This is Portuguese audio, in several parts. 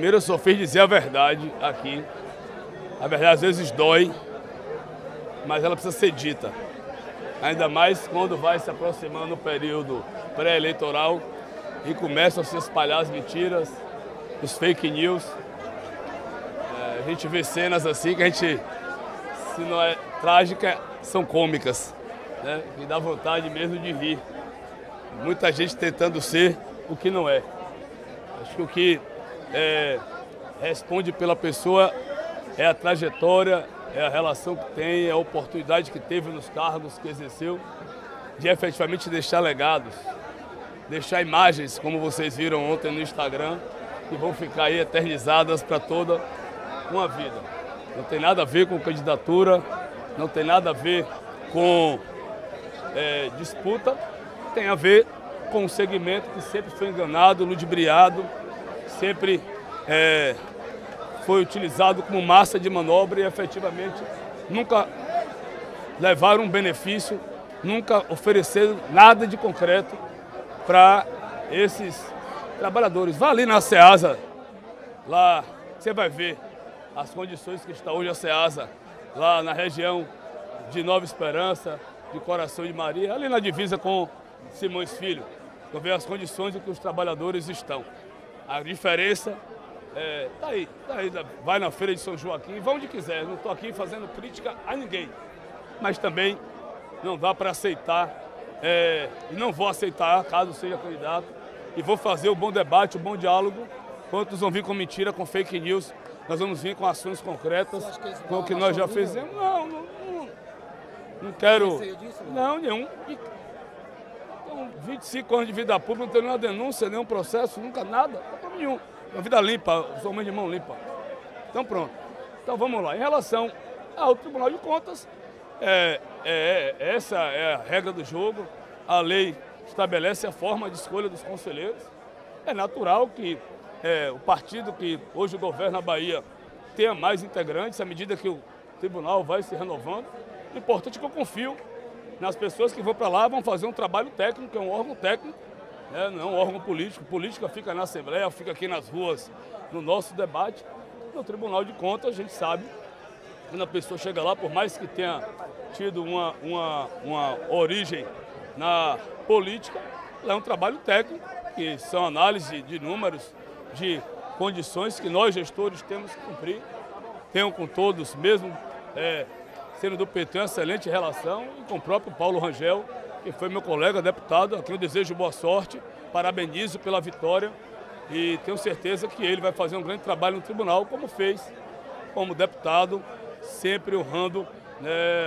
Primeiro eu só fiz dizer a verdade aqui. A verdade às vezes dói, mas ela precisa ser dita. Ainda mais quando vai se aproximando o período pré-eleitoral e começam a se espalhar as mentiras, os fake news. A gente vê cenas assim que a gente, se não é trágica, são cômicas, né? E dá vontade mesmo de rir. Muita gente tentando ser o que não é. Acho que o que responde pela pessoa é a trajetória, é a relação que tem, é a oportunidade que teve nos cargos que exerceu, de efetivamente deixar legados, deixar imagens, como vocês viram ontem no Instagram, que vão ficar aí eternizadas para toda uma vida. Não tem nada a ver com candidatura, não tem nada a ver com disputa, tem a ver com um segmento que sempre foi enganado, ludibriado, sempre foi utilizado como massa de manobra e efetivamente nunca levaram um benefício, nunca ofereceram nada de concreto para esses trabalhadores. Vá ali na CEASA, lá você vai ver as condições que está hoje a CEASA, lá na região de Nova Esperança, de Coração de Maria, ali na divisa com Simões Filho. Então vê as condições em que os trabalhadores estão. A diferença tá aí, vai na Feira de São Joaquim, vá onde quiser, não estou aqui fazendo crítica a ninguém, mas também não dá para aceitar, e não vou aceitar caso seja candidato, e vou fazer o bom debate, o bom diálogo. Quantos vão vir com mentira, com fake news, nós vamos vir com ações concretas, com o que nós já fizemos. Não quero, não, nenhum. Então, 25 anos de vida pública, não tenho nenhuma denúncia, nenhum processo, nunca nada, nenhum. Uma vida limpa, sou mãe de mão limpa. Então pronto. Então vamos lá. Em relação ao Tribunal de Contas, essa é a regra do jogo. A lei estabelece a forma de escolha dos conselheiros. É natural que o partido que hoje governa a Bahia tenha mais integrantes à medida que o tribunal vai se renovando. O importante é que eu confio nas pessoas que vão para lá, vão fazer um trabalho técnico, é um órgão técnico. Não é um órgão político, política fica na Assembleia, fica aqui nas ruas, no nosso debate. No Tribunal de Contas, a gente sabe, quando a pessoa chega lá, por mais que tenha tido uma origem na política, é um trabalho técnico, que são análise de números, de condições que nós, gestores, temos que cumprir. Tenho com todos, mesmo sendo do PT, uma excelente relação, e com o próprio Paulo Rangel, que foi meu colega deputado, a quem eu desejo boa sorte, parabenizo pela vitória e tenho certeza que ele vai fazer um grande trabalho no tribunal, como fez, como deputado, sempre honrando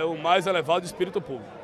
o mais elevado espírito público.